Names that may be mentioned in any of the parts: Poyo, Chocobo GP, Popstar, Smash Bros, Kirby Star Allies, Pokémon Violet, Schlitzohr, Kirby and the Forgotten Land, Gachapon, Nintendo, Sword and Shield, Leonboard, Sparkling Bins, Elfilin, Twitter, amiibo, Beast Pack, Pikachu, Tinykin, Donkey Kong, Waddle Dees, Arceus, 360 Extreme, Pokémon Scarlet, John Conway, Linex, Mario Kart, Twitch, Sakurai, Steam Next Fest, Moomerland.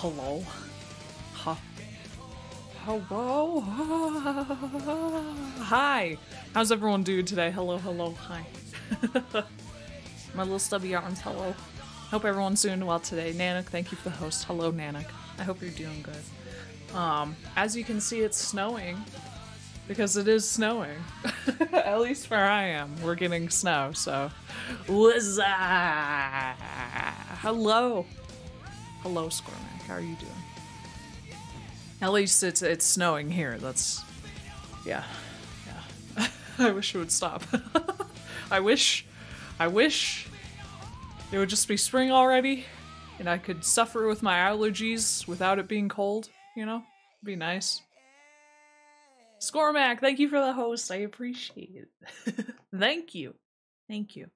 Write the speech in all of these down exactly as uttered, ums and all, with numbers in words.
Hello? Huh? Hello? Hi! How's everyone doing today? Hello, hello, hi. My little stubby arms, hello. Hope everyone's doing well today. Nanak, thank you for the host. Hello, Nanak. I hope you're doing good. Um, as you can see, it's snowing. Because it is snowing. At least where I am, we're getting snow, so. Lizza! Hello! Hello, Scormac. How are you doing? At least it's it's snowing here. That's, yeah, yeah. I wish it would stop. I wish, I wish it would just be spring already, and I could suffer with my allergies without it being cold. You know, it'd be nice. Scormac, thank you for the host. I appreciate it. Thank you, thank you.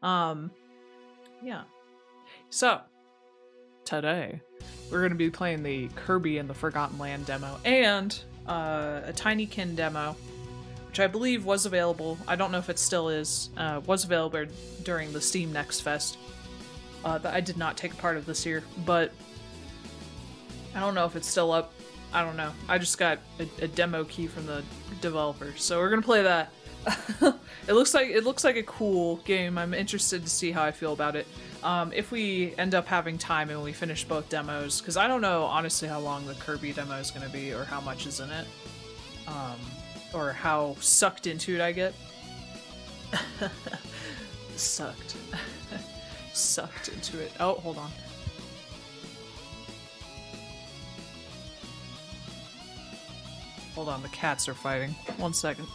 Um, yeah. So today, we're going to be playing the Kirby and the Forgotten Land demo and uh, a Tinykin demo, which I believe was available. I don't know if it still is. Uh, was available during the Steam Next Fest uh, that I did not take part of this year, but I don't know if it's still up. I don't know. I just got a, a demo key from the developer, so we're going to play that. It looks like it looks like a cool game. I'm interested to see how I feel about it. Um, if we end up having time and we finish both demos, because I don't know honestly how long the Kirby demo is going to be or how much is in it, um, or how sucked into it I get. Sucked. Sucked into it. Oh, hold on. Hold on, the cats are fighting. One second.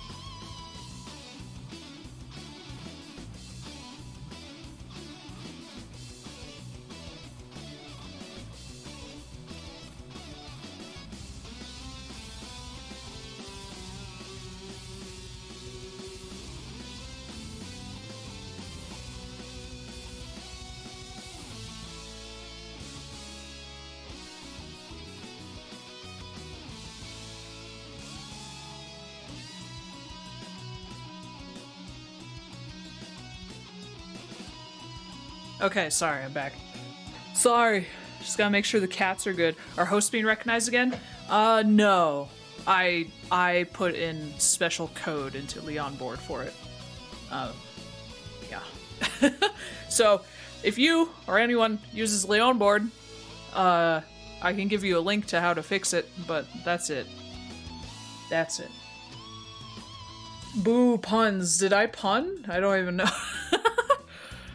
Okay, sorry, I'm back. Sorry, just gotta make sure the cats are good. Are hosts being recognized again? Uh, no. I I put in special code into Leonboard for it. Um, yeah. So, if you or anyone uses Leonboard, uh, I can give you a link to how to fix it, but that's it. That's it. Boo, puns. Did I pun? I don't even know.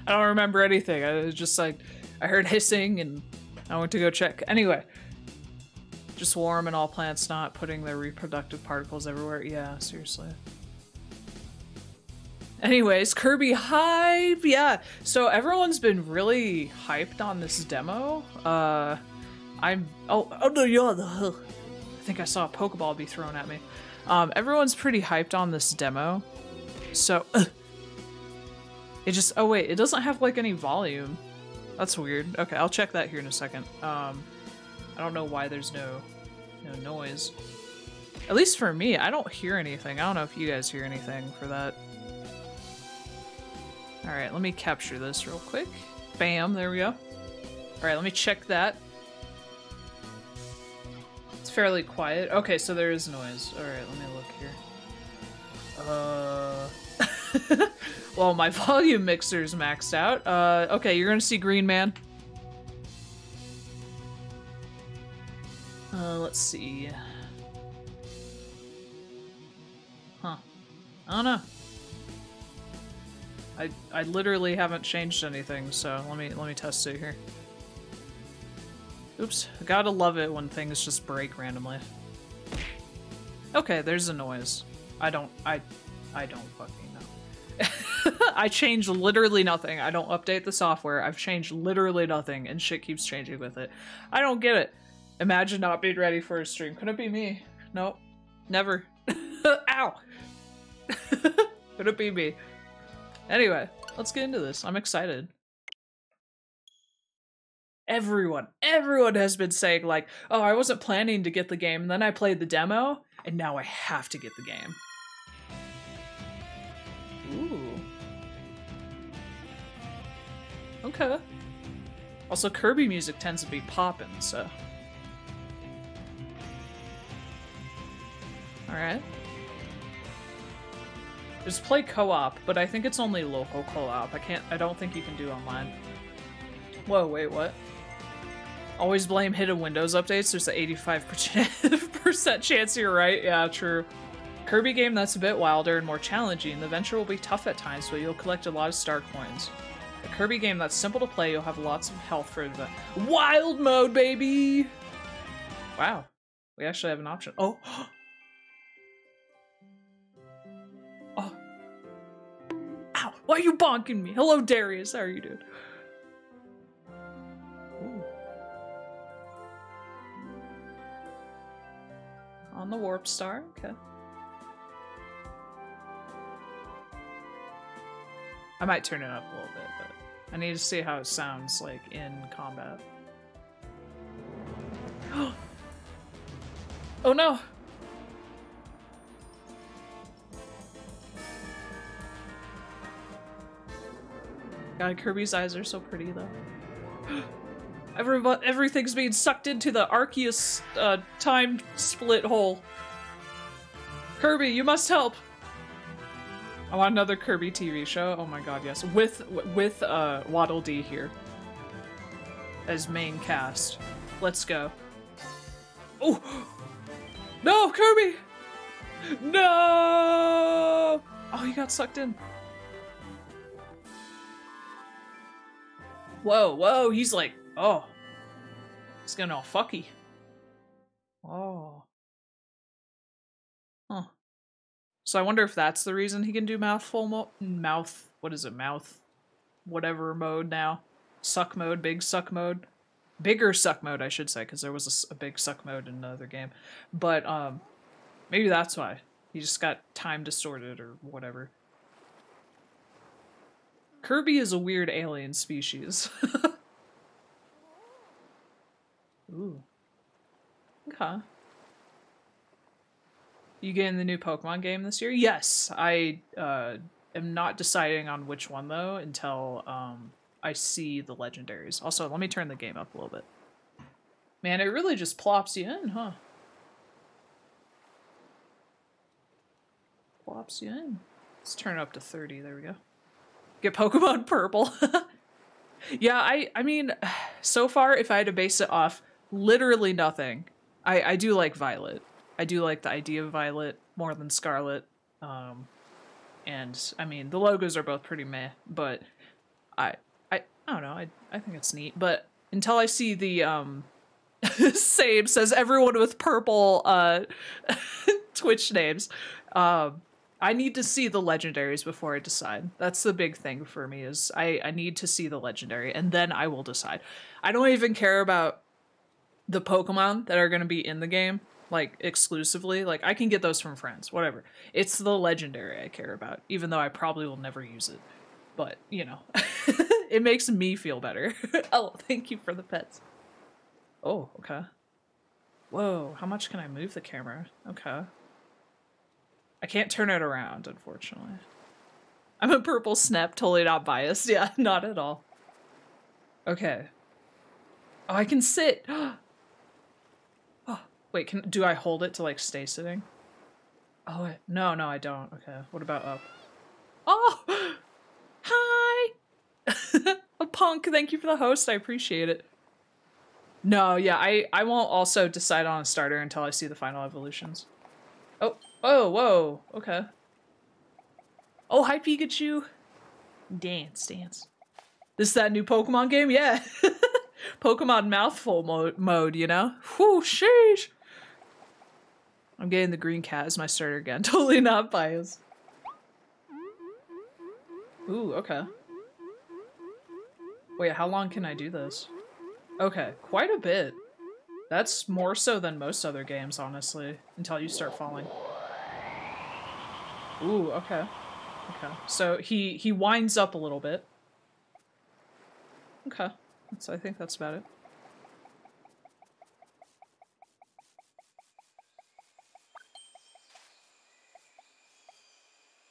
I don't remember anything. I was just like, I heard hissing and I went to go check. Anyway, just warm and all plants not putting their reproductive particles everywhere. Yeah, seriously. Anyways, Kirby hype. Yeah. So everyone's been really hyped on this demo. Uh, I'm, oh, oh no, you're the, I think I saw a Pokeball be thrown at me. Um, everyone's pretty hyped on this demo. So, uh, it just, oh wait, it doesn't have like any volume. That's weird. Okay, I'll check that here in a second. Um, I don't know why there's no, no noise. At least for me, I don't hear anything. I don't know if you guys hear anything for that. All right, let me capture this real quick. Bam, there we go. All right, let me check that. It's fairly quiet. Okay, so there is noise. All right, let me look here. Uh... Well, my volume mixer's maxed out. Uh, okay, you're gonna see Green Man. Uh, let's see. Huh. I don't know. I I literally haven't changed anything, so let me let me test it here. Oops. I gotta love it when things just break randomly. Okay, there's a noise. I don't I I don't fucking. I changed literally nothing. I don't update the software. I've changed literally nothing and shit keeps changing with it. I don't get it. Imagine not being ready for a stream. Could it be me? Nope. Never. Ow. Could it be me? Anyway, let's get into this. I'm excited. Everyone, everyone has been saying like, oh, I wasn't planning to get the game and then I played the demo and now I have to get the game. Ooh. Okay. Also, Kirby music tends to be poppin', so... Alright. Just play co-op, but I think it's only local co-op. I can't- I don't think you can do online. Whoa, wait, what? Always blame hidden Windows updates. There's an eighty-five percent chance you're right. Yeah, true. Kirby game that's a bit wilder and more challenging. The venture will be tough at times, but you'll collect a lot of star coins. A Kirby game that's simple to play, you'll have lots of health for the wild mode, baby! Wow. We actually have an option. Oh! Oh. Ow! Why are you bonking me? Hello, Darius. How are you doing? On the warp star, okay. I might turn it up a little bit, but I need to see how it sounds like in combat. Oh no! God, Kirby's eyes are so pretty though. Everybody, everything's being sucked into the Arceus uh, time split hole. Kirby, you must help. I want another Kirby T V show. Oh my God, yes. With with uh, Waddle Dee here as main cast. Let's go. Oh no, Kirby! No! Oh, he got sucked in. Whoa, whoa! He's like. Oh, it's getting all fucky. Oh. Huh. So I wonder if that's the reason he can do mouthful mo- mouth, what is it, mouth? Whatever mode now. Suck mode, big suck mode. Bigger suck mode, I should say, because there was a, a big suck mode in another game. But, um, maybe that's why. He just got time distorted or whatever. Kirby is a weird alien species. Ooh. Okay. You getting the new Pokemon game this year? Yes! I uh, am not deciding on which one, though, until um, I see the legendaries. Also, let me turn the game up a little bit. Man, it really just plops you in, huh? Plops you in. Let's turn it up to thirty. There we go. Get Pokemon Purple. Yeah, I, I mean, so far, if I had to base it off... literally nothing. I, I do like Violet. I do like the idea of Violet more than Scarlet. Um, and, I mean, the logos are both pretty meh, but I I, I don't know. I, I think it's neat. But until I see the um, same, says everyone with purple uh, Twitch names, um, I need to see the legendaries before I decide. That's the big thing for me is I, I need to see the legendary, and then I will decide. I don't even care about the Pokemon that are going to be in the game, like, exclusively. Like, I can get those from friends, whatever. It's the legendary I care about, even though I probably will never use it. But, you know, it makes me feel better. Oh, thank you for the pets. Oh, okay. Whoa, how much can I move the camera? Okay. I can't turn it around, unfortunately. I'm a purple snap, totally not biased. Yeah, not at all. Okay. Oh, I can sit! Wait, can do I hold it to like stay sitting? Oh I, no, no, I don't. Okay, what about up? Oh, hi, a punk. Thank you for the host. I appreciate it. No, yeah, I I won't also decide on a starter until I see the final evolutions. Oh, oh, whoa, okay. Oh, hi Pikachu. Dance, dance. This that new Pokemon game? Yeah, Pokemon mouthful mo mode. You know? Whoo, sheesh. I'm getting the green cat as my starter again. Totally not biased. Ooh, okay. Wait, how long can I do this? Okay, quite a bit. That's more so than most other games, honestly, until you start falling. Ooh, okay. Okay. So he, he winds up a little bit. Okay. So I think that's about it.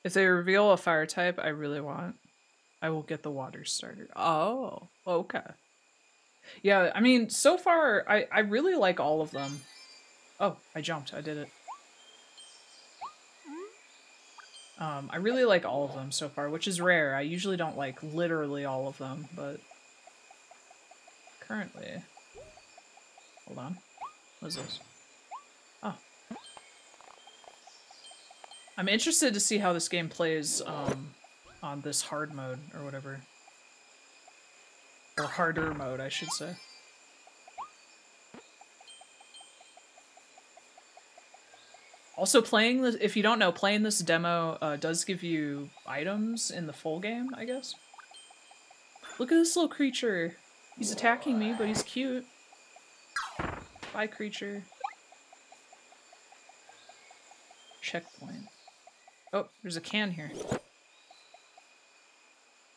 If they reveal a fire type I really want, I will get the water starter. Oh, okay. Yeah, I mean, so far, I, I really like all of them. Oh, I jumped. I did it. Um, I really like all of them so far, which is rare. I usually don't like literally all of them, but currently... Hold on. What is this? Oh. I'm interested to see how this game plays um, on this hard mode or whatever. Or harder mode, I should say. Also, playing this, if you don't know, playing this demo uh, does give you items in the full game, I guess. Look at this little creature. He's attacking me, but he's cute. Bye, creature. Checkpoint. Oh, there's a can here.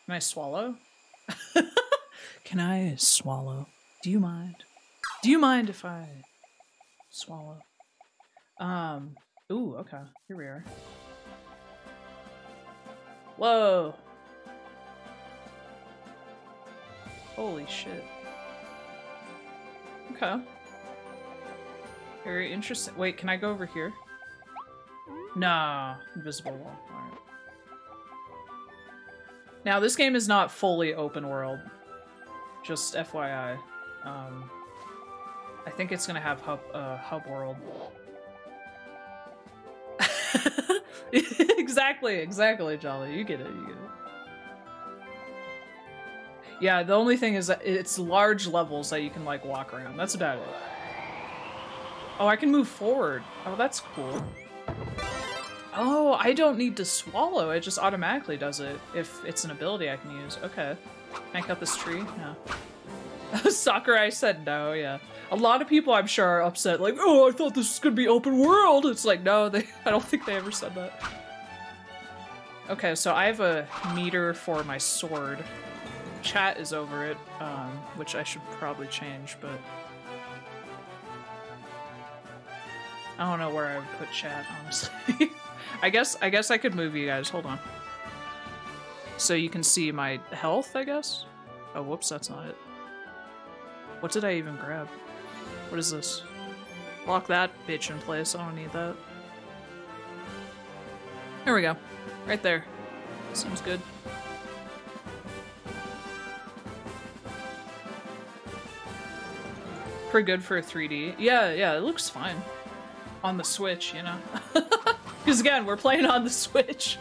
Can I swallow? Can I swallow? Do you mind? Do you mind if I swallow? Um, ooh, okay. Here we are. Whoa! Holy shit. Okay. Very interesting. Wait, can I go over here? Nah. Invisible wall. Alright. Now, this game is not fully open world. Just F Y I. Um, I think it's gonna have hub, uh, hub world. Exactly, exactly, Jolly. You get it, you get it. Yeah, the only thing is that it's large levels that you can, like, walk around. That's about it. Oh, I can move forward. Oh, that's cool. Oh, I don't need to swallow. It just automatically does it if it's an ability I can use. Okay. Can I cut this tree? No. Sakurai said no, yeah. A lot of people, I'm sure, are upset. Like, oh, I thought this was gonna be open world. It's like, no, they. I don't think they ever said that. Okay, so I have a meter for my sword. Chat is over it, um, which I should probably change, but... I don't know where I would put chat, honestly. I guess I guess I could move you guys. Hold on. So you can see my health, I guess? Oh, whoops, that's not it. What did I even grab? What is this? Lock that bitch in place. I don't need that. There we go. Right there. Seems good. Pretty good for a three D. Yeah, yeah, it looks fine. On the Switch, you know? Because again, we're playing on the Switch.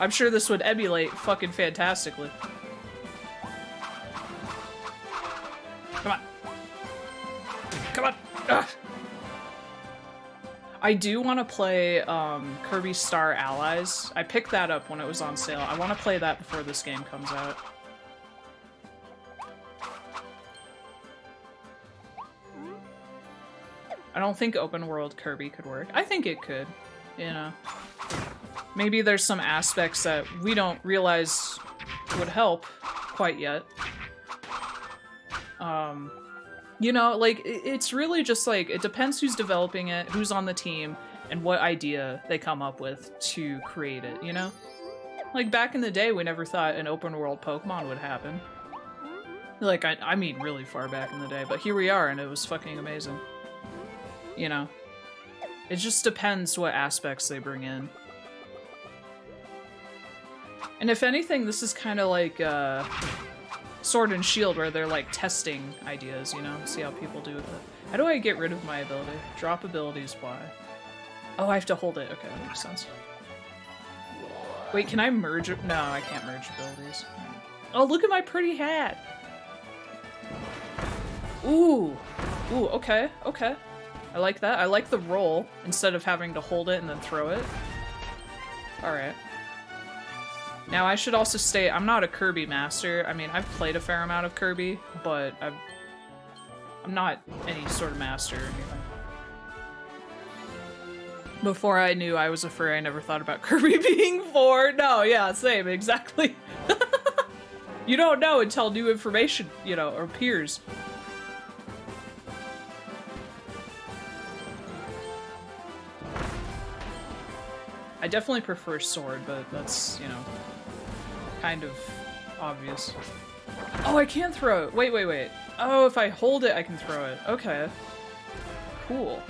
I'm sure this would emulate fucking fantastically. Come on. Come on! Ugh. I do want to play um, Kirby Star Allies. I picked that up when it was on sale. I want to play that before this game comes out. I don't think open world Kirby could work. I think it could, you know. Maybe there's some aspects that we don't realize would help quite yet. Um, you know, like, it's really just like, it depends who's developing it, who's on the team, and what idea they come up with to create it, you know? Like, back in the day, we never thought an open world Pokemon would happen. Like, I, I mean really far back in the day, but here we are, and it was fucking amazing. You know? It just depends what aspects they bring in. And if anything, this is kind of like, uh... Sword and Shield, where they're, like, testing ideas, you know? See how people do with it. How do I get rid of my ability? Drop abilities, why? Oh, I have to hold it. Okay, that makes sense. Wait, can I merge? No, I can't merge abilities. Oh, look at my pretty hat! Ooh! Ooh, okay, okay. I like that. I like the roll, instead of having to hold it and then throw it. Alright. Now, I should also state, I'm not a Kirby master. I mean, I've played a fair amount of Kirby, but I've, I'm not any sort of master or anything. Before I knew I was a furry, I never thought about Kirby being four. No, yeah, same, exactly. You don't know until new information, you know, appears. I definitely prefer sword, but that's, you know, kind of obvious. Oh, I can throw it! Wait, wait, wait. Oh, if I hold it, I can throw it. Okay. Cool.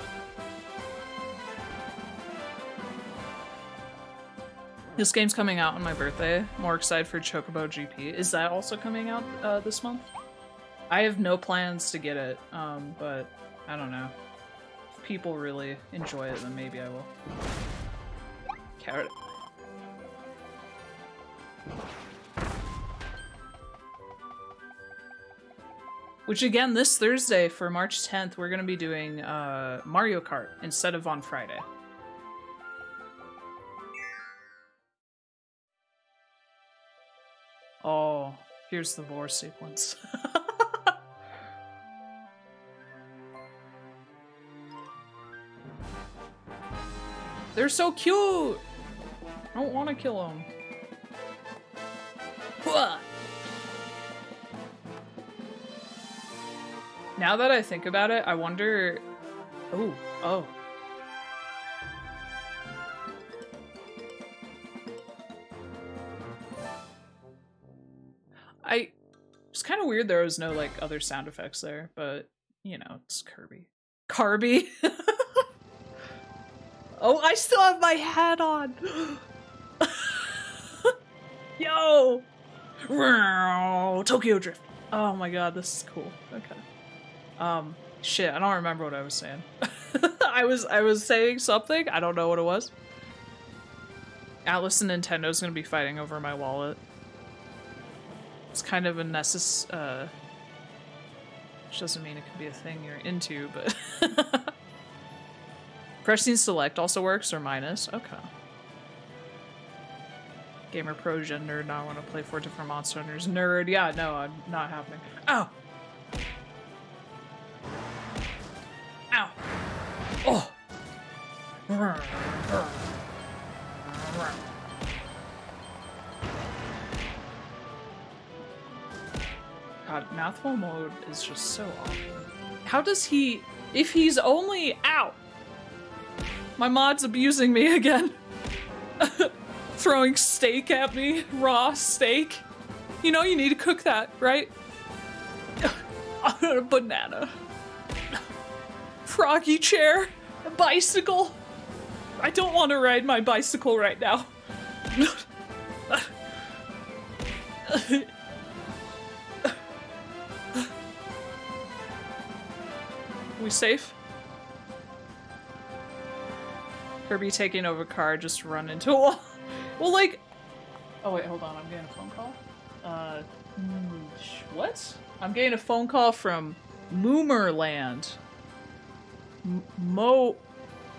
This game's coming out on my birthday. More excited for Chocobo G P. Is that also coming out uh, this month? I have no plans to get it, um, but I don't know. If people really enjoy it, then maybe I will. Carrot. Which again, this Thursday for March tenth, we're going to be doing uh, Mario Kart instead of on Friday. Oh, here's the lore sequence. They're so cute! I don't want to kill them. Whoa! Now that I think about it, I wonder... Oh, oh. I... It's kind of weird there was no, like, other sound effects there, but, you know, it's Kirby. Kirby! Oh, I still have my hat on! Yo! Tokyo Drift! Oh my god, this is cool. Okay. Um, shit, I don't remember what I was saying. I was I was saying something, I don't know what it was. Atlas and Nintendo's gonna be fighting over my wallet. It's kind of a necess- uh... Which doesn't mean it could be a thing you're into, but... Pressing select also works, or minus? Okay. Gamer Pro Gender, now I want to play four different Monster Hunters. Nerd, yeah, no, I'm not happening. Ow! Ow! Oh! God, mouthful mode is just so awful. How does he... If he's only... Ow! My mod's abusing me again. Throwing steak at me. Raw steak. You know you need to cook that, right? Banana. Froggy chair, a bicycle. I don't want to ride my bicycle right now. We safe? Kirby taking over car, just run into a wall. Well, like... Oh wait, hold on, I'm getting a phone call? Uh, what? I'm getting a phone call from Moomerland. M Mo...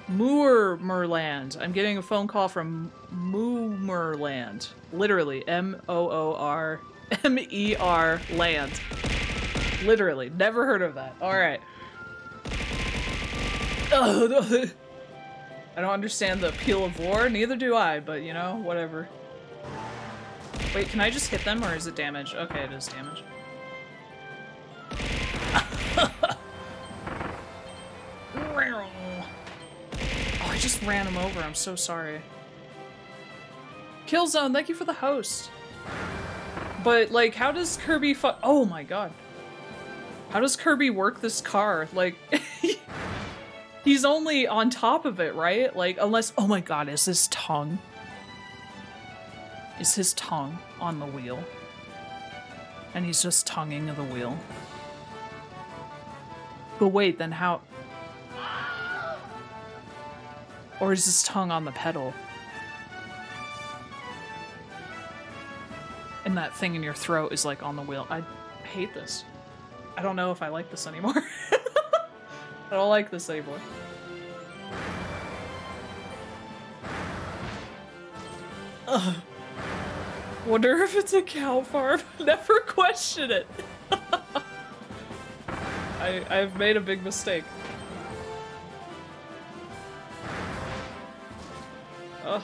Moomerland. I'm getting a phone call from Moomerland. Literally. M O O R M E R land. Literally. Never heard of that. Alright. I don't understand the appeal of war. Neither do I, but you know, whatever. Wait, can I just hit them or is it damage? Okay, it is damage. Oh, I just ran him over. I'm so sorry. Killzone, thank you for the host. But, like, how does Kirby fu- Oh my god. How does Kirby work this car? Like, he's only on top of it, right? Like, unless- Oh my god, is his tongue? Is his tongue on the wheel? And he's just tonguing the wheel. But wait, then how- Or is his tongue on the pedal? And that thing in your throat is like on the wheel. I hate this. I don't know if I like this anymore. I don't like this anymore. Ugh. Wonder if it's a cow farm. Never question it. I, I've made a big mistake. Ugh.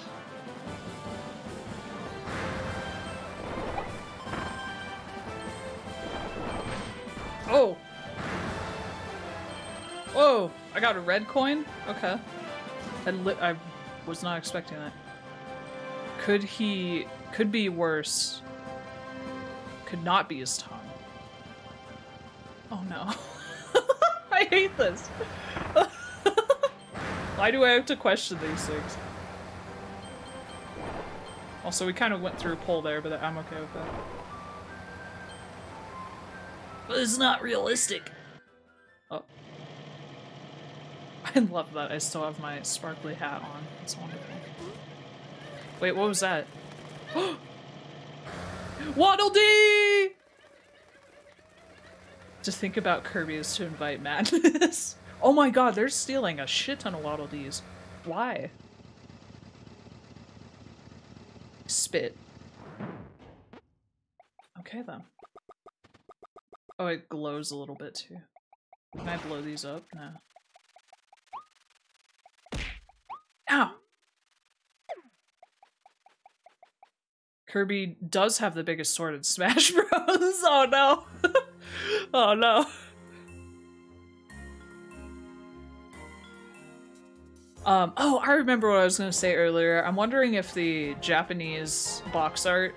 Oh! Whoa! I got a red coin? Okay. I, li I was not expecting that. Could he... Could be worse. Could not be his tongue. Oh no. I hate this. Why do I have to question these things? Also, we kind of went through a pole there, but I'm okay with that. But it's not realistic. Oh. I love that I still have my sparkly hat on. It's wonderful. Wait, what was that? Waddle Dee! To think about Kirby is to invite madness. Oh my god, they're stealing a shit ton of Waddle Dees. Why? Spit. Okay then. Oh, it glows a little bit too. Can I blow these up? No. Ow! Kirby does have the biggest sword in Smash Bros. Oh no. Oh no. Um, oh, I remember what I was going to say earlier. I'm wondering if the Japanese box art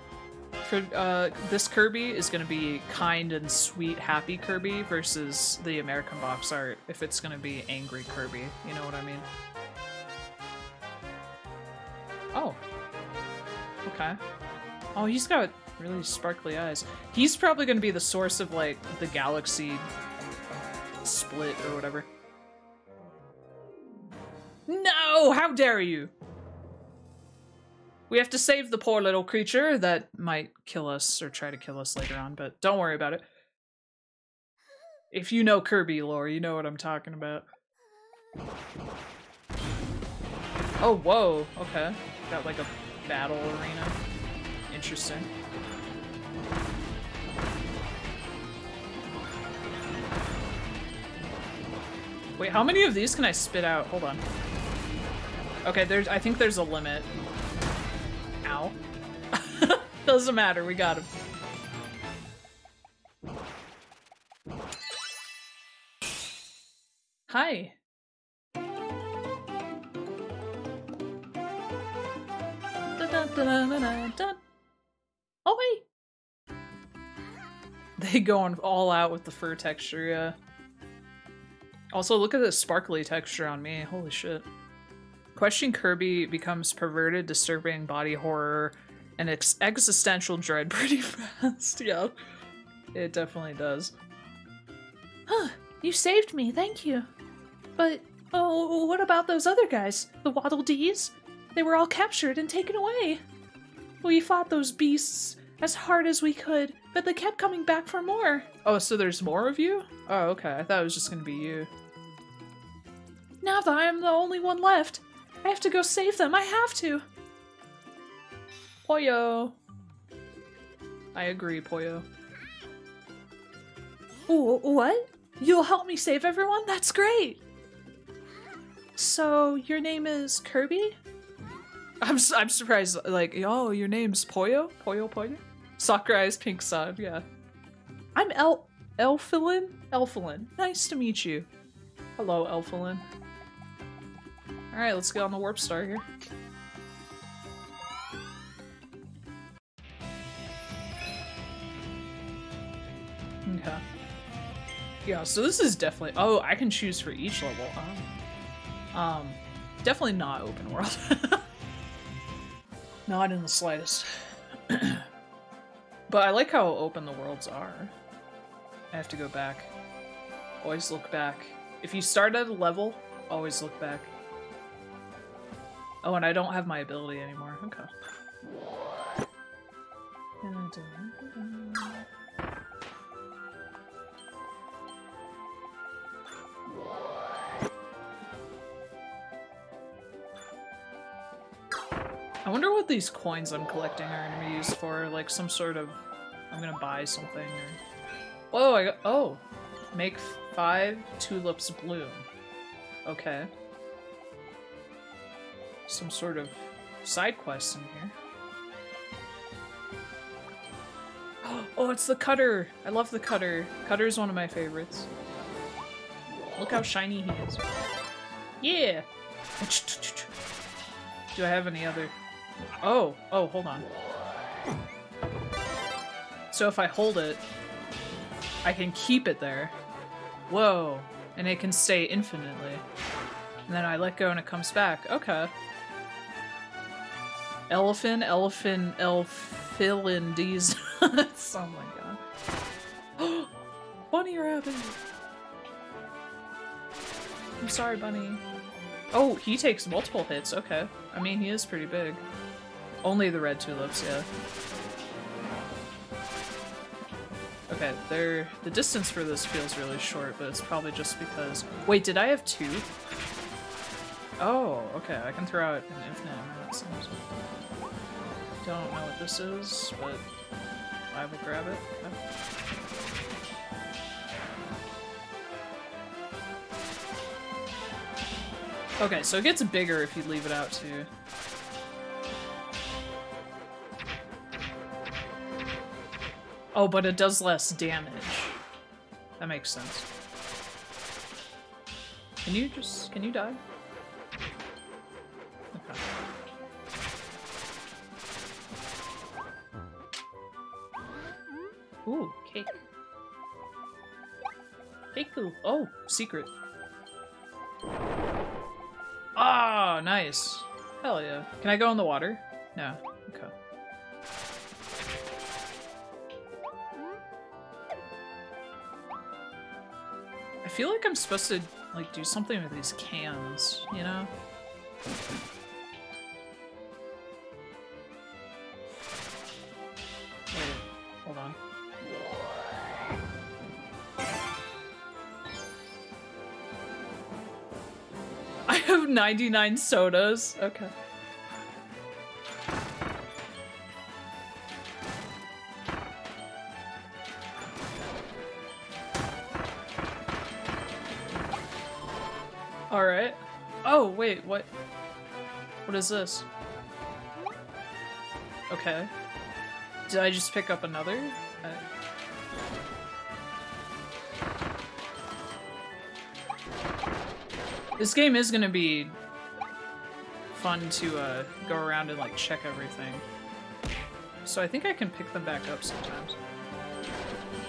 for uh, this Kirby is going to be kind and sweet, happy Kirby versus the American box art, if it's going to be angry Kirby. You know what I mean? Oh. Okay. Oh, he's got really sparkly eyes. He's probably going to be the source of, like, the galaxy split or whatever. No! How dare you! We have to save the poor little creature that might kill us or try to kill us later on, but don't worry about it. If you know Kirby lore, you know what I'm talking about. Oh, whoa. Okay. Got, like, a battle arena. Interesting. Wait, how many of these can I spit out? Hold on. Okay, there's. I think there's a limit. Ow. Doesn't matter, we got him. Hi. Oh wait! They go on all out with the fur texture, yeah. Also, look at the sparkly texture on me. Holy shit. Question Kirby becomes perverted, disturbing, body horror, and ex existential dread pretty fast. Yeah, it definitely does. Huh, you saved me, thank you. But, oh, what about those other guys? The Waddle Dees? They were all captured and taken away. We fought those beasts as hard as we could, but they kept coming back for more. Oh, so there's more of you? Oh, okay. I thought it was just gonna be you. Now that I am the only one left, I have to go save them. I have to. Poyo. I agree, Poyo. Ooh, what? You'll help me save everyone? That's great. So your name is Kirby? I'm, su I'm surprised, like, oh, your name's Poyo? Poyo Poyo? Soccer Eyes Pink Sun, yeah. I'm El- Elfilin? Elfilin. Nice to meet you. Hello, Elfilin. Alright, let's get on the Warp Star here. Okay. Yeah, so this is definitely- oh, I can choose for each level. Oh. Um, definitely not open world. Not in the slightest. But I like how open the worlds are. I have to go back. Always look back. If you start at a level, always look back. Oh, and I don't have my ability anymore. Okay. I wonder what these coins I'm collecting are going to be used for, like some sort of, I'm going to buy something or... Whoa, I got, oh! Make five tulips bloom. Okay. Some sort of side quest in here. Oh, it's the cutter! I love the cutter. Cutter's one of my favorites. Look how shiny he is. Yeah! Do I have any other... Oh, oh, hold on. So if I hold it, I can keep it there. Whoa. And it can stay infinitely. And then I let go and it comes back. Okay. Elephant, elephant, Elfilin Dees. Oh my god. Bunny Rabbit! I'm sorry, Bunny. Oh, he takes multiple hits. Okay. I mean, he is pretty big. Only the red tulips, yeah. Okay, they're... the distance for this feels really short, but it's probably just because... Wait, did I have two? Oh, okay, I can throw out an infinite amount of things. Don't know what this is, but I will grab it. Okay, okay, so it gets bigger if you leave it out too. Oh, but it does less damage. That makes sense. Can you just... can you die? Okay. Ooh, cake. Cake. Oh, secret. Ah, nice. Hell yeah. Can I go in the water? No. Okay. I feel like I'm supposed to, like, do something with these cans, you know? Wait, hold on. I have ninety-nine sodas. Okay. Alright. Oh, wait, what? What is this? Okay. Did I just pick up another? Uh... This game is gonna be fun to uh, go around and like check everything. So I think I can pick them back up sometimes.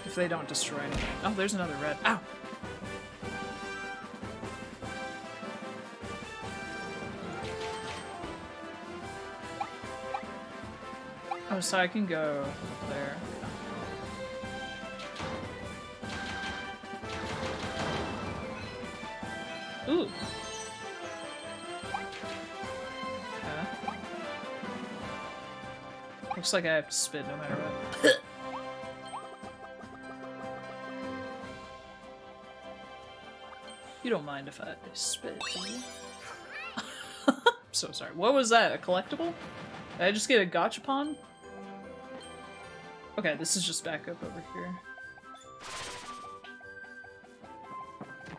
If they don't destroy anything. Oh, there's another red. Ow! Oh, so I can go there. Ooh. Okay. Looks like I have to spit no matter what. You don't mind if I spit, do you? I'm so sorry. What was that? A collectible? Did I just get a gachapon? Okay, this is just back up over here.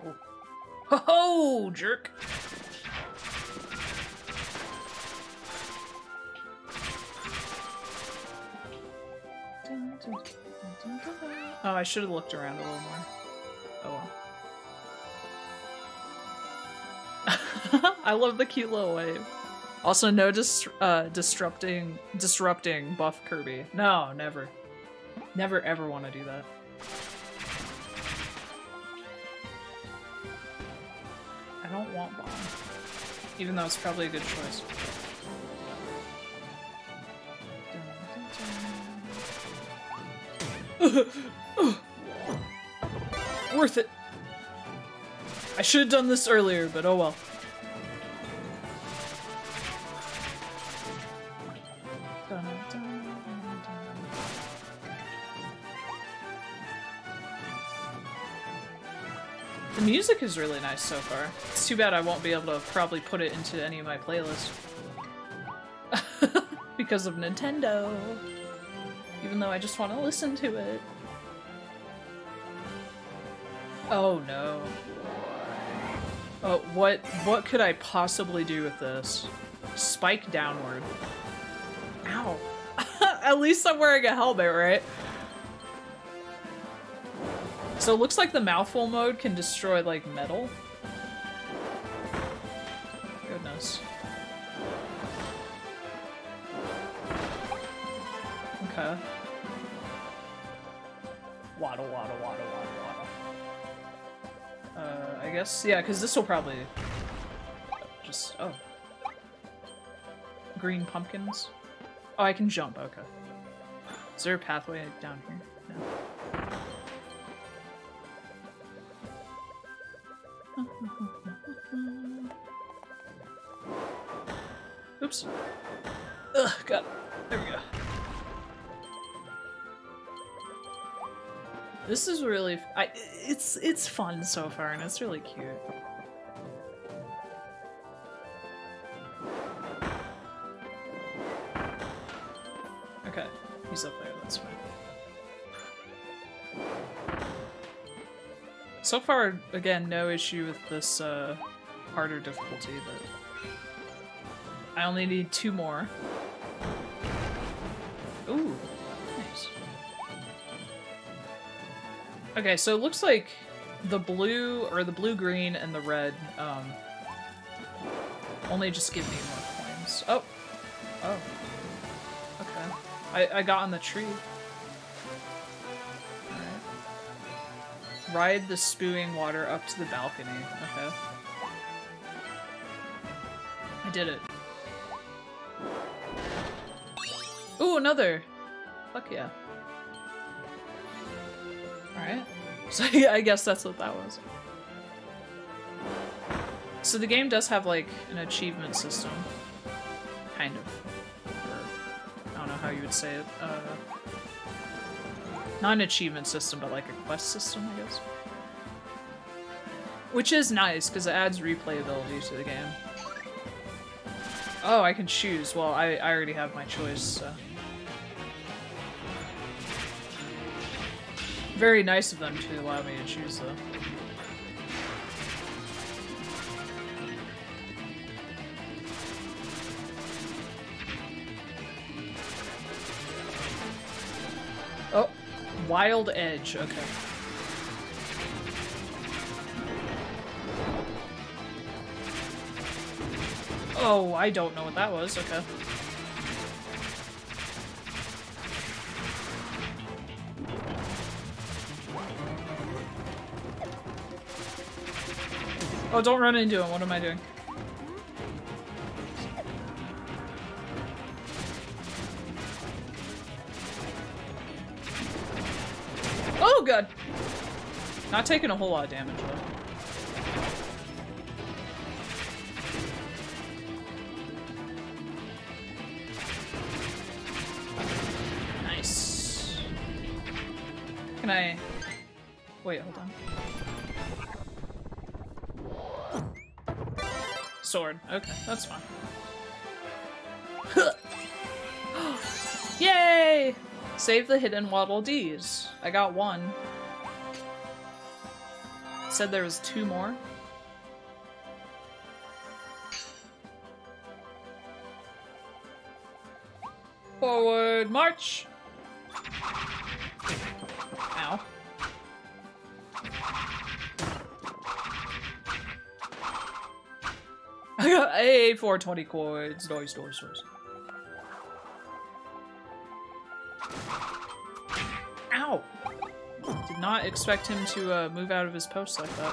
Oh. Ho ho, jerk! Oh, I should have looked around a little more. Oh well. I love the cute little wave. Also, no dis uh, disrupting, disrupting buff Kirby. No, never. Never ever want to do that. I don't want bomb. Even though it's probably a good choice. Worth it! I should have done this earlier, but oh well. The music is really nice so far. It's too bad I won't be able to probably put it into any of my playlists. Because of Nintendo. Even though I just want to listen to it. Oh no. Oh, what, what could I possibly do with this? Spike downward. Ow. At least I'm wearing a helmet, right? So it looks like the mouthful mode can destroy, like, metal. Goodness. Okay. Waddle, waddle, waddle, waddle, waddle. I guess. Yeah, because this will probably just... Oh. Green pumpkins. Oh, I can jump. Okay. Is there a pathway down here? No. Oops. Ugh, got it. There we go. This is really... F I, it's it's fun so far, and it's really cute. Okay, he's up there, that's fine. So far, again, no issue with this uh, harder difficulty, but I only need two more. Ooh, nice. Okay, so it looks like the blue, or the blue-green and the red, um, only just give me more coins. Oh! Oh. Okay. I, I got on the tree. Alright. Ride the spewing water up to the balcony. Okay. I did it. Ooh, another! Fuck yeah. Alright. So yeah, I guess that's what that was. So the game does have, like, an achievement system. Kind of. Or, I don't know how you would say it. Uh, not an achievement system, but like a quest system, I guess. Which is nice, because it adds replayability to the game. Oh, I can choose. Well, I, I already have my choice, so... Very nice of them to allow me to choose, though. Oh, Wild Edge, okay. Oh, I don't know what that was, okay. Oh, don't run into him. What am I doing? Oh, God! Not taking a whole lot of damage, though. Nice. Can I... Wait, hold on. Sword. Okay, that's fine. Yay! Save the hidden Waddle Dees. I got one. It said there was two more. Forward march! Ow. I got a four twenty coins. Noise, noise, noise. Ow! Did not expect him to uh, move out of his post like that.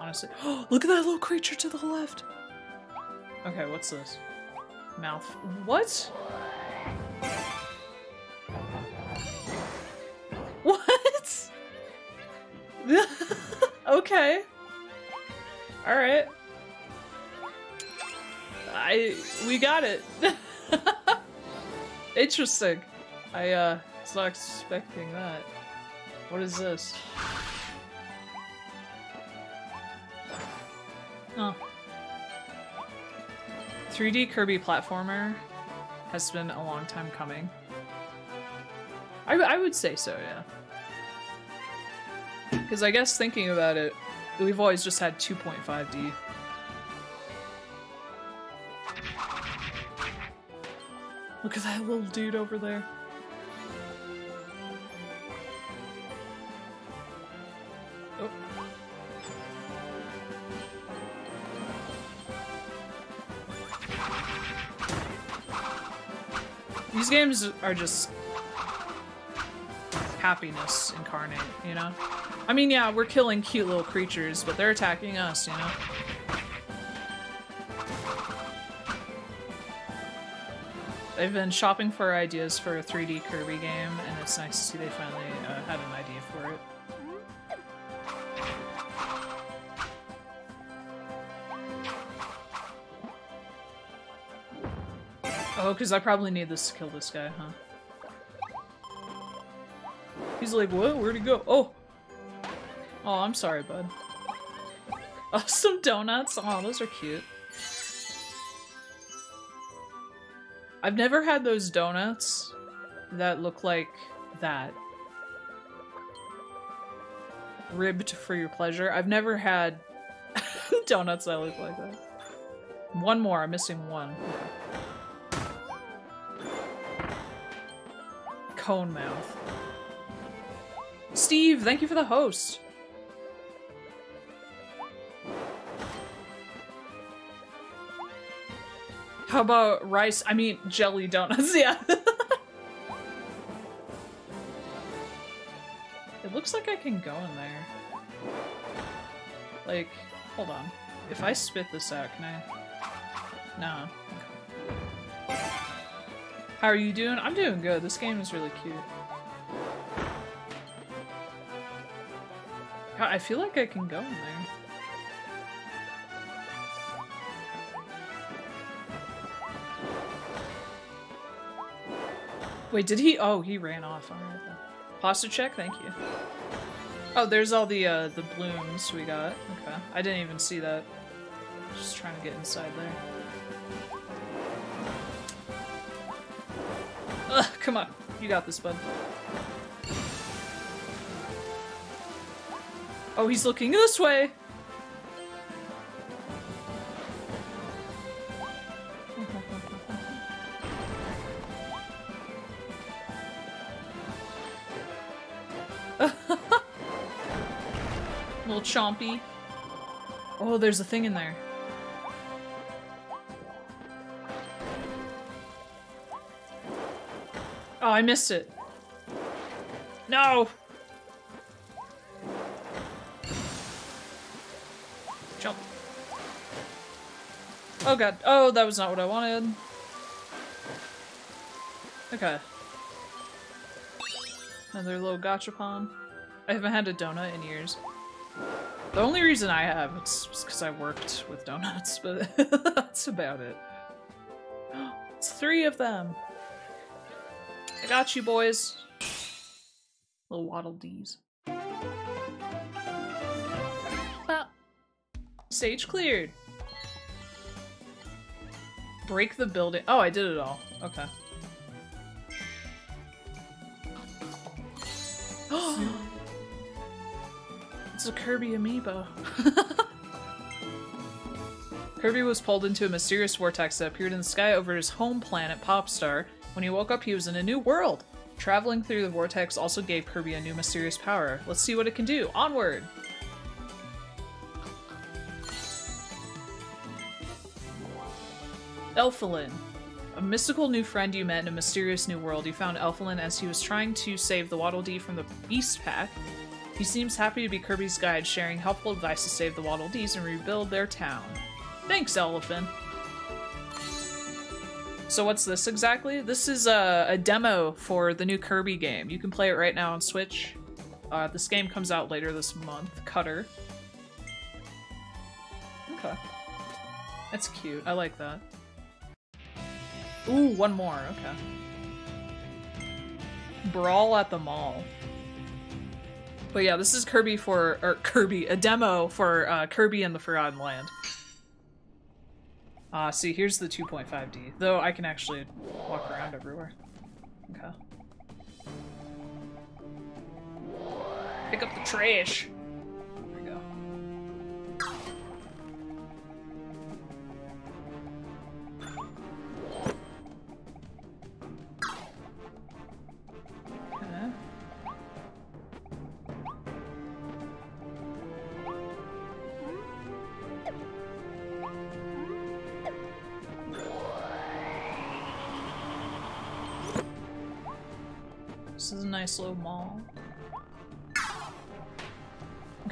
Honestly. Look at that little creature to the left! Okay, what's this? Mouth. What? What? Okay. Alright. I... we got it. Interesting. I, uh, was not expecting that. What is this? Oh. three D Kirby platformer has been a long time coming. I, I would say so, yeah. Because I guess thinking about it, we've always just had two point five D. Look at that little dude over there. Oh. These games are just happiness incarnate, you know? I mean, yeah, we're killing cute little creatures, but they're attacking us, you know? I've been shopping for ideas for a three D Kirby game, and it's nice to see they finally uh, had an idea for it. Oh, because I probably need this to kill this guy, huh? He's like, what? Where'd he go? Oh! Oh, I'm sorry, bud. Oh, some donuts? Oh, those are cute. I've never had those donuts that look like that. Ribbed for your pleasure. I've never had donuts that look like that. One more. I'm missing one. Cone mouth. Steve, thank you for the host. How about rice? I mean, jelly donuts, yeah. It looks like I can go in there. Like, hold on. If I spit this out, can I? No. Okay. How are you doing? I'm doing good. This game is really cute. God, I feel like I can go in there. Wait, did he? Oh, he ran off. All right, then. Pasta check? Thank you. Oh, there's all the uh, the blooms we got. Okay. I didn't even see that. Just trying to get inside there. Ugh, come on. You got this, bud. Oh, he's looking this way! Little chompy. Oh, there's a thing in there. Oh, I missed it. No! Jump. Oh god. Oh, that was not what I wanted. Okay. Another little gachapon. I haven't had a donut in years. The only reason I have is because I worked with donuts, but that's about it. It's three of them. I got you, boys. Little Waddle Dees. Ah. Stage cleared. Break the building. Oh, I did it all. Okay. It's a Kirby amiibo. Kirby was pulled into a mysterious vortex that appeared in the sky over his home planet, Popstar. When he woke up, he was in a new world. Traveling through the vortex also gave Kirby a new mysterious power. Let's see what it can do. Onward! Elfilin. A mystical new friend you met in a mysterious new world. You found Elfilin as he was trying to save the Waddle Dee from the Beast Pack. He seems happy to be Kirby's guide, sharing helpful advice to save the Waddle Dees and rebuild their town. Thanks, Elephant. So what's this exactly? This is a, a demo for the new Kirby game. You can play it right now on Switch. Uh, this game comes out later this month. Cutter. Okay. That's cute. I like that. Ooh, one more. Okay. Brawl at the Mall. But yeah, this is Kirby for, or Kirby, a demo for uh, Kirby and the Forgotten Land. Ah, uh, see, here's the two point five D. Though I can actually walk around everywhere. Okay. Pick up the trash! There we go. Okay. This is a nice little mall.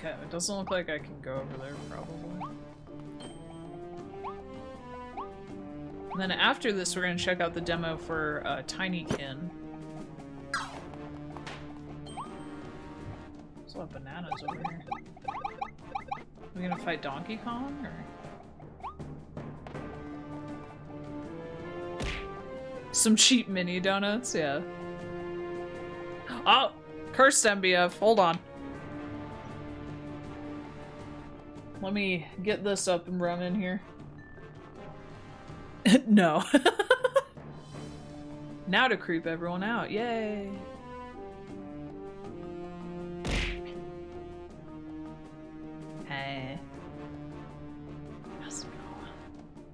Okay, it doesn't look like I can go over there, probably. And then after this, we're going to check out the demo for uh, Tinykin. There's a lot of bananas over here. Are we going to fight Donkey Kong, or...? Some cheap mini donuts, yeah. Oh! Cursed M B F, hold on. Let me get this up and run in here. No. Now to creep everyone out, yay! Hey.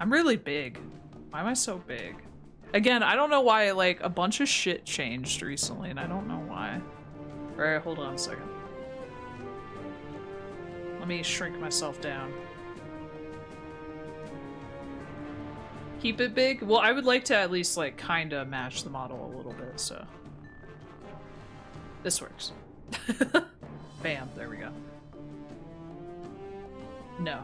I'm really big. Why am I so big? Again, I don't know why, like, a bunch of shit changed recently, and I don't know why. Alright, hold on a second. Let me shrink myself down. Keep it big? Well, I would like to at least, like, kinda match the model a little bit, so... This works. Bam, there we go. No.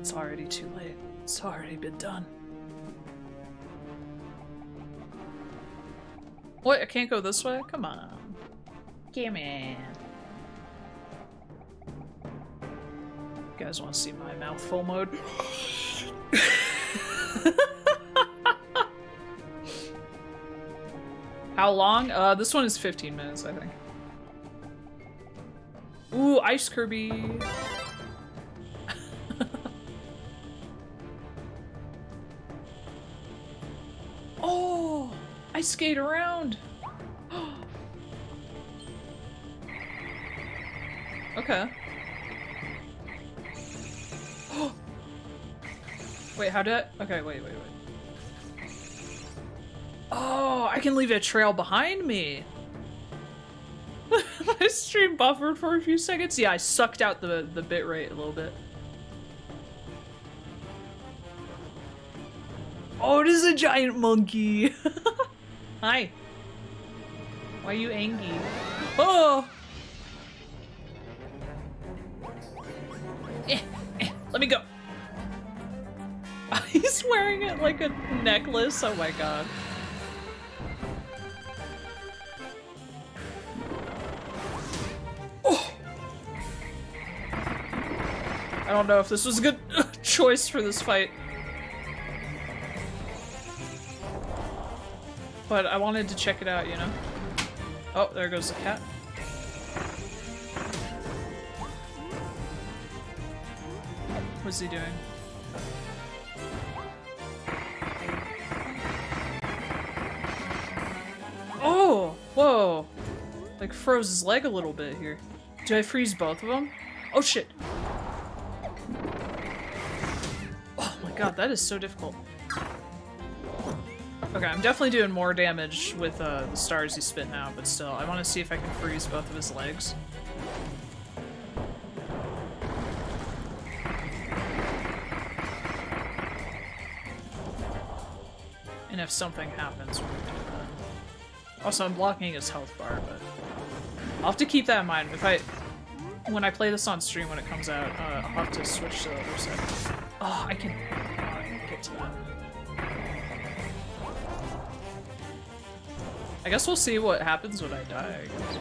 It's already too late. It's already been done. What? I can't go this way? Come on. Come on. You guys want to see my mouthful mode? How long? Uh, this one is fifteen minutes, I think. Ooh, Ice Kirby! Oh! I skate around. Okay. Wait, how did I? Okay, wait, wait, wait. Oh, I can leave a trail behind me. My stream buffered for a few seconds. Yeah, I sucked out the the bitrate a little bit. Oh, it is a giant monkey. Hi. Why are you angry? Oh! Eh, eh, let me go. He's wearing it like a necklace. Oh my god. Oh! I don't know if this was a good choice for this fight. But I wanted to check it out, you know? Oh, there goes the cat. What's he doing? Oh! Whoa! Like, froze his leg a little bit here. Did I freeze both of them? Oh shit! Oh my god, that is so difficult. Okay, I'm definitely doing more damage with uh, the stars you spit now, but still, I want to see if I can freeze both of his legs. And if something happens, we're gonna do that. Also, I'm blocking his health bar, but I'll have to keep that in mind. If I, when I play this on stream when it comes out, uh, I'll have to switch to the other side. Oh, I can uh, get to that. I guess we'll see what happens when I die, I guess.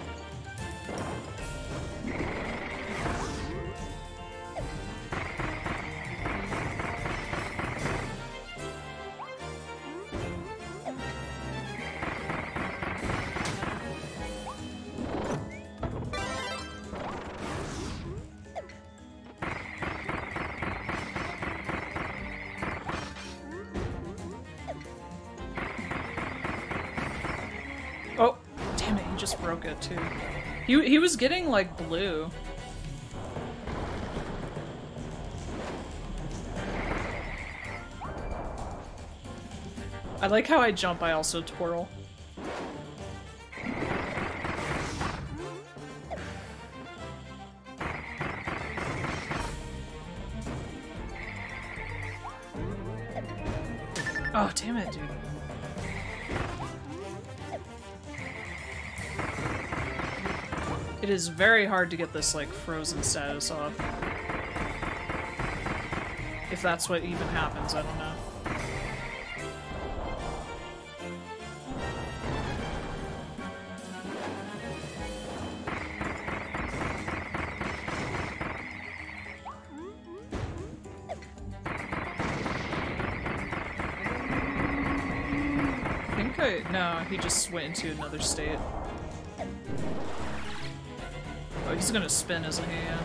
Too. He, he was getting, like, blue. I like how I jump, I also twirl. Oh, damn it, dude. It is very hard to get this, like, frozen status off. If that's what even happens, I don't know. No, he just went into another state. Oh, he's gonna spin, isn't he? Yeah.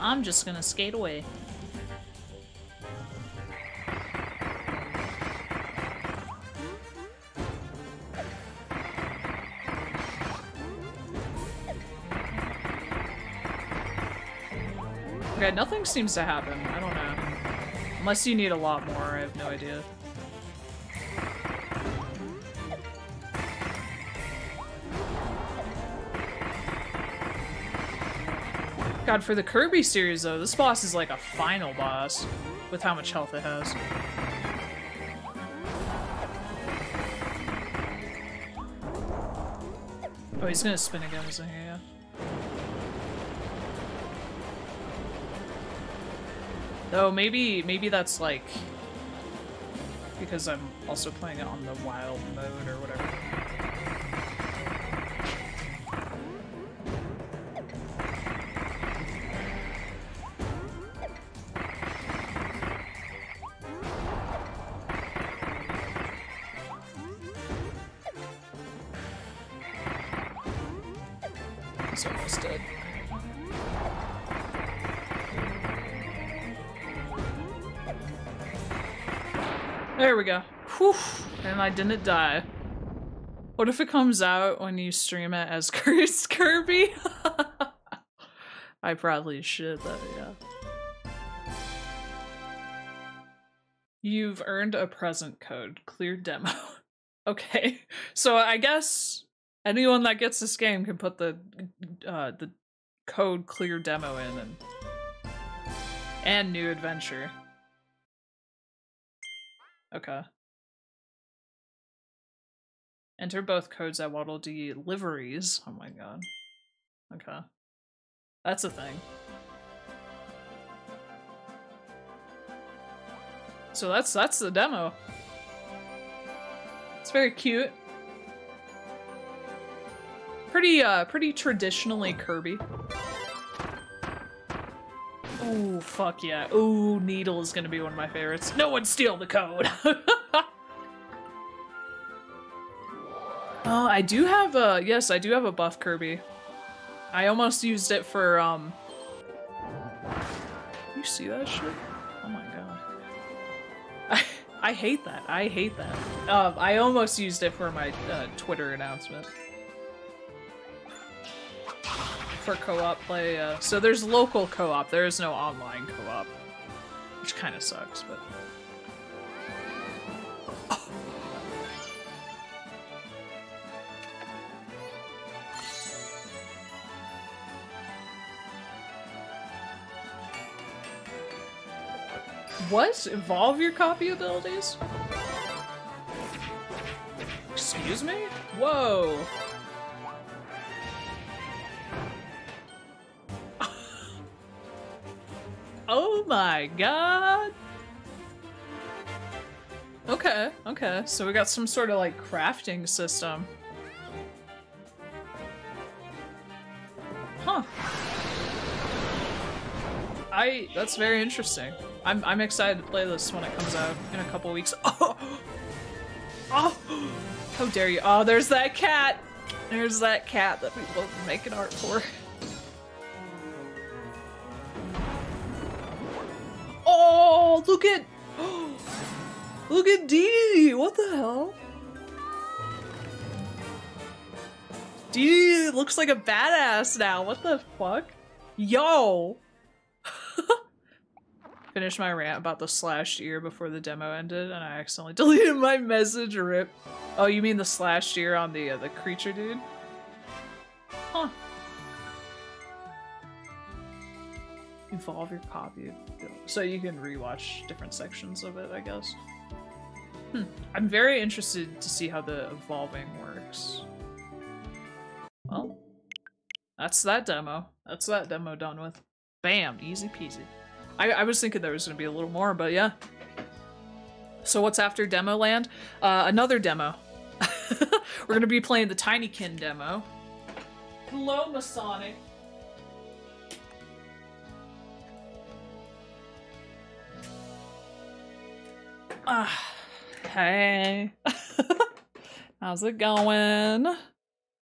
I'm just gonna skate away. Okay, nothing seems to happen. I don't know. Unless you need a lot more, I have no idea. God, for the Kirby series though, this boss is like a final boss with how much health it has. Oh, he's gonna spin again, isn't he? Yeah. Though maybe maybe that's like because I'm also playing it on the wild mode or whatever. He's almost dead. There we go. Whew. And I didn't die. What if it comes out when you stream it as Cursed Kirby? I probably should, though, yeah. You've earned a present code. Clear demo. Okay. So I guess anyone that gets this game can put the uh, the code clear demo in and, and new adventure. Okay. Enter both codes at Waddle Dee liveries. Oh my god. Okay. That's a thing. So that's that's the demo. It's very cute. Pretty uh pretty traditionally Kirby. Ooh, fuck yeah. Ooh, Needle is gonna be one of my favorites. No one steal the code! Oh, I do have a- yes, I do have a buff Kirby. I almost used it for, um... You see that shit? Oh my god. I, I hate that. I hate that. Um, I almost used it for my uh, Twitter announcement. For co-op play, uh, so there's local co-op, there is no online co-op, which kind of sucks, but... Oh. What? Evolve your copy abilities? Excuse me? Whoa! Oh my god! Okay, okay. So we got some sort of like crafting system. Huh. I- that's very interesting. I'm- I'm excited to play this when it comes out in a couple weeks. Oh! Oh! How dare you! Oh, there's that cat! There's that cat that people have been making art for. Oh, look at, oh, look at Dee Dee! What the hell? Dee Dee looks like a badass now. What the fuck? Yo! Finished my rant about the slashed ear before the demo ended, and I accidentally deleted my message. Rip. Oh, you mean the slashed ear on the uh, the creature dude? Huh. Evolve your copy. So you can rewatch different sections of it, I guess. Hmm. I'm very interested to see how the evolving works. Well, that's that demo. That's that demo done with. Bam, easy peasy. I, I was thinking there was gonna be a little more, but yeah. So what's after Demo Land? Uh, another demo. We're gonna be playing the Tinykin demo. Hello, Masonic. Ah, hey. How's it going?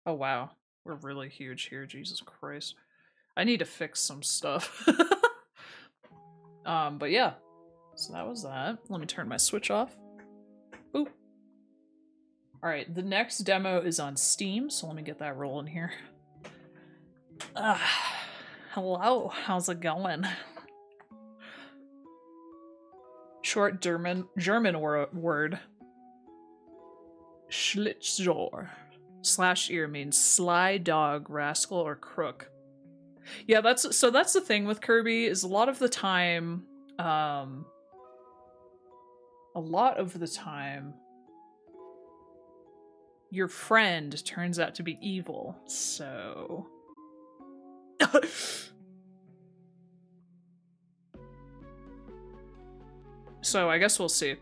Oh wow, we're really huge here, Jesus Christ. I need to fix some stuff. um, but yeah. So that was that. Let me turn my Switch off. Boop. Alright, the next demo is on Steam, so let me get that rolling here. Uh, hello, how's it going? Short German German wor word. Schlitzohr. Slash ear means sly dog, rascal, or crook. Yeah, that's so that's the thing with Kirby, is a lot of the time, um a lot of the time your friend turns out to be evil, so so I guess we'll see.